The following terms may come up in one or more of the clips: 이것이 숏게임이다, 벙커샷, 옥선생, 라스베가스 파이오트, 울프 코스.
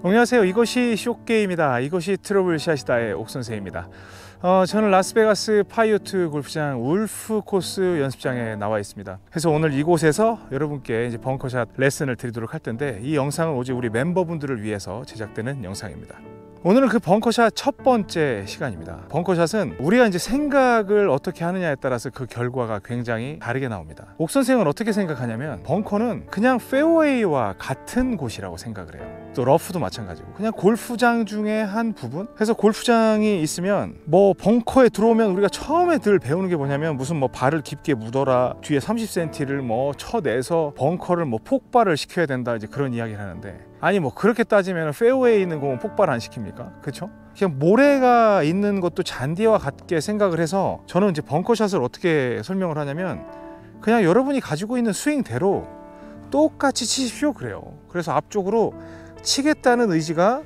안녕하세요. 이것이 숏게임이다. 이것이 트러블샷이다의 옥선생입니다. 저는 라스베가스 파이오트 골프장 울프 코스 연습장에 나와 있습니다. 그래서 오늘 이곳에서 여러분께 이제 벙커샷 레슨을 드리도록 할 텐데, 이 영상은 오직 우리 멤버분들을 위해서 제작되는 영상입니다. 오늘은 그 벙커샷 첫 번째 시간입니다. 벙커샷은 우리가 이제 생각을 어떻게 하느냐에 따라서 그 결과가 굉장히 다르게 나옵니다. 옥 선생은 어떻게 생각하냐면, 벙커는 그냥 페어웨이와 같은 곳이라고 생각을 해요. 또 러프도 마찬가지고 그냥 골프장 중에 한 부분? 그래서 골프장이 있으면 뭐 벙커에 들어오면 우리가 처음에 늘 배우는 게 뭐냐면, 무슨 뭐 발을 깊게 묻어라, 뒤에 30cm를 뭐 쳐내서 벙커를 뭐 폭발을 시켜야 된다, 이제 그런 이야기를 하는데, 아니 뭐 그렇게 따지면 페어웨이에 있는 공은 폭발 안 시킵니까? 그쵸? 그냥 모래가 있는 것도 잔디와 같게 생각을 해서, 저는 이제 벙커샷을 어떻게 설명을 하냐면, 그냥 여러분이 가지고 있는 스윙대로 똑같이 치십시오 그래요. 그래서 앞쪽으로 치겠다는 의지가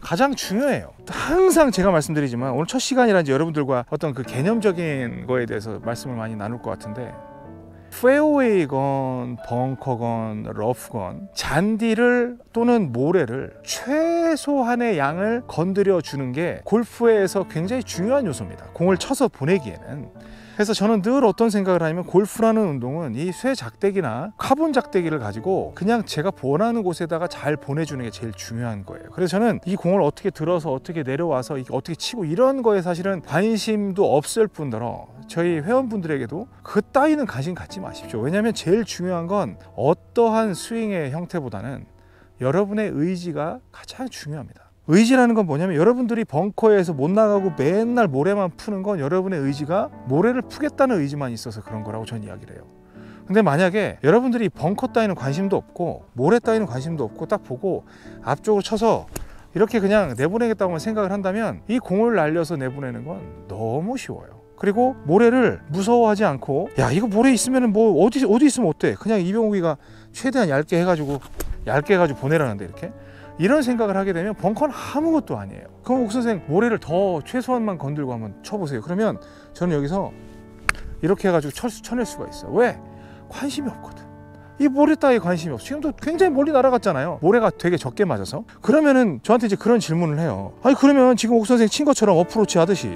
가장 중요해요. 항상 제가 말씀드리지만, 오늘 첫 시간이라든지 여러분들과 어떤 그 개념적인 거에 대해서 말씀을 많이 나눌 것 같은데, 페어웨이건 벙커건 러프건 잔디를 또는 모래를 최소한의 양을 건드려 주는 게 골프에서 굉장히 중요한 요소입니다. 공을 쳐서 보내기에는. 그래서 저는 늘 어떤 생각을 하냐면, 골프라는 운동은 이 쇠 작대기나 카본 작대기를 가지고 그냥 제가 원하는 곳에다가 잘 보내주는 게 제일 중요한 거예요. 그래서 저는 이 공을 어떻게 들어서 어떻게 내려와서 어떻게 치고 이런 거에 사실은 관심도 없을 뿐더러, 저희 회원분들에게도 그 따위는 관심 갖지 마십시오. 왜냐하면 제일 중요한 건 어떠한 스윙의 형태보다는 여러분의 의지가 가장 중요합니다. 의지라는 건 뭐냐면, 여러분들이 벙커에서 못 나가고 맨날 모래만 푸는 건 여러분의 의지가 모래를 푸겠다는 의지만 있어서 그런 거라고 저는 이야기를 해요. 근데 만약에 여러분들이 벙커 따위는 관심도 없고 모래 따위는 관심도 없고 딱 보고 앞쪽으로 쳐서 이렇게 그냥 내보내겠다고 생각을 한다면, 이 공을 날려서 내보내는 건 너무 쉬워요. 그리고 모래를 무서워하지 않고, 야 이거 모래 있으면 뭐 어디 있으면 어때, 그냥 이병욱이가 최대한 얇게 해가지고 보내라는데, 이렇게 이런 생각을 하게 되면 벙커는 아무것도 아니에요. 그럼 옥선생 모래를 더 최소한만 건들고 한번 쳐보세요. 그러면 저는 여기서 이렇게 해가지고 쳐낼 수가 있어요. 왜? 관심이 없거든. 이 모래 따위에 관심이 없어. 지금도 굉장히 멀리 날아갔잖아요. 모래가 되게 적게 맞아서. 그러면은 저한테 이제 그런 질문을 해요. 아니 그러면 지금 옥선생 친 것처럼 어프로치 하듯이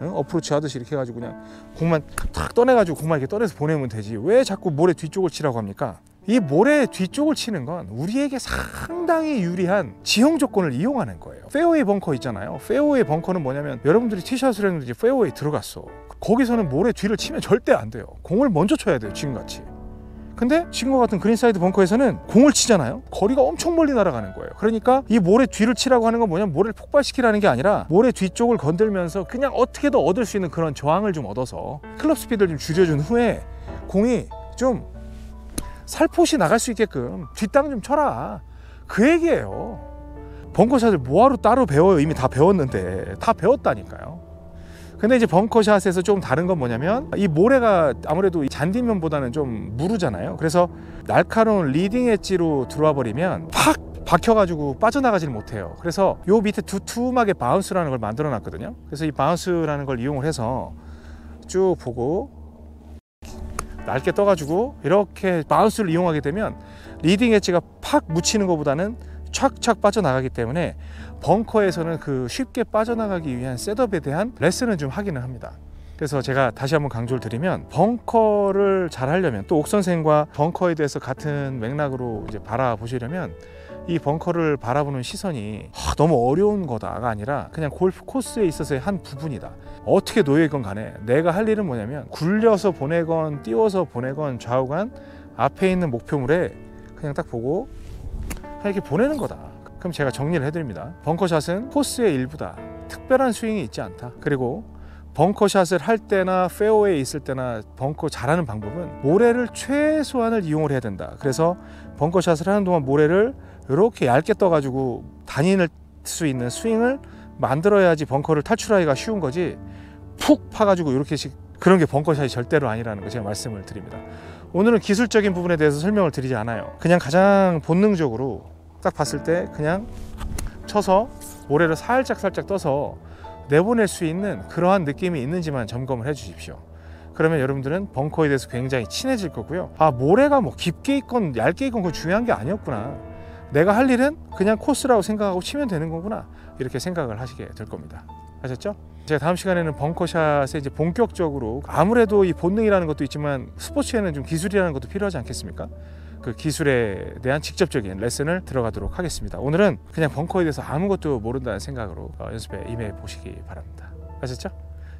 이렇게 해가지고 그냥 공만 탁 떠내가지고 공만 이렇게 떠내서 보내면 되지, 왜 자꾸 모래 뒤쪽을 치라고 합니까? 이 모래 뒤쪽을 치는 건 우리에게 상당히 유리한 지형 조건을 이용하는 거예요. 페어웨이 벙커 있잖아요. 페어웨이 벙커는 뭐냐면, 여러분들이 티샷을 했는데 페어웨이 들어갔어. 거기서는 모래 뒤를 치면 절대 안 돼요. 공을 먼저 쳐야 돼요, 지금같이. 근데 지금과 같은 그린사이드 벙커에서는 공을 치잖아요. 거리가 엄청 멀리 날아가는 거예요. 그러니까 이 모래 뒤를 치라고 하는 건 뭐냐면, 모래를 폭발시키라는 게 아니라 모래 뒤쪽을 건들면서 그냥 어떻게든 얻을 수 있는 그런 저항을 좀 얻어서 클럽 스피드를 좀 줄여준 후에 공이 좀 살포시 나갈 수 있게끔 뒷땅 좀 쳐라, 그 얘기예요. 벙커샷을 뭐하러 따로 배워요? 이미 다 배웠는데. 다 배웠다니까요. 근데 이제 벙커샷에서 좀 다른 건 뭐냐면, 이 모래가 아무래도 잔디면보다는 좀 무르잖아요. 그래서 날카로운 리딩 엣지로 들어와 버리면 팍 박혀가지고 빠져나가질 못해요. 그래서 요 밑에 두툼하게 바운스라는 걸 만들어 놨거든요. 그래서 이 바운스라는 걸 이용을 해서 쭉 보고 얇게 떠가지고 이렇게 바운스를 이용하게 되면 리딩 엣지가 팍 묻히는 것보다는 착착 빠져나가기 때문에, 벙커에서는 그 쉽게 빠져나가기 위한 셋업에 대한 레슨은 좀 하기는 합니다. 그래서 제가 다시 한번 강조를 드리면, 벙커를 잘 하려면, 또 옥선생과 벙커에 대해서 같은 맥락으로 이제 바라보시려면, 이 벙커를 바라보는 시선이 너무 어려운 거다가 아니라 그냥 골프 코스에 있어서의 한 부분이다, 어떻게 놓여있건 간에 내가 할 일은 뭐냐면, 굴려서 보내건 띄워서 보내건 좌우간 앞에 있는 목표물에 그냥 딱 보고 이렇게 보내는 거다. 그럼 제가 정리를 해드립니다. 벙커샷은 코스의 일부다. 특별한 스윙이 있지 않다. 그리고 벙커샷을 할 때나 페어웨이 있을 때나 벙커 잘하는 방법은 모래를 최소한을 이용을 해야 된다. 그래서 벙커샷을 하는 동안 모래를 이렇게 얇게 떠가지고 다닐 수 있는 스윙을 만들어야지 벙커를 탈출하기가 쉬운 거지, 푹 파가지고 이렇게씩, 그런 게 벙커샷이 절대로 아니라는 거 제가 말씀을 드립니다. 오늘은 기술적인 부분에 대해서 설명을 드리지 않아요. 그냥 가장 본능적으로 딱 봤을 때 그냥 쳐서 모래를 살짝살짝 떠서 내보낼 수 있는 그러한 느낌이 있는지만 점검을 해 주십시오. 그러면 여러분들은 벙커에 대해서 굉장히 친해질 거고요. 아, 모래가 뭐 깊게 있건 얇게 있건 그건 중요한 게 아니었구나, 내가 할 일은 그냥 코스라고 생각하고 치면 되는 거구나, 이렇게 생각을 하시게 될 겁니다. 아셨죠? 제가 다음 시간에는 벙커샷에 이제 본격적으로, 아무래도 이 본능이라는 것도 있지만 스포츠에는 좀 기술이라는 것도 필요하지 않겠습니까? 그 기술에 대한 직접적인 레슨을 들어가도록 하겠습니다. 오늘은 그냥 벙커에 대해서 아무것도 모른다는 생각으로 연습에 임해 보시기 바랍니다. 아셨죠?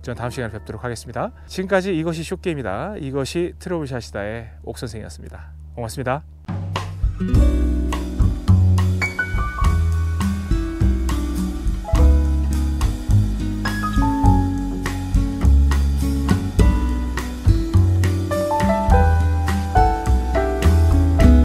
저는 다음 시간에 뵙도록 하겠습니다. 지금까지 이것이 숏게임이다, 이것이 트러블샷이다의 옥선생이었습니다. 고맙습니다.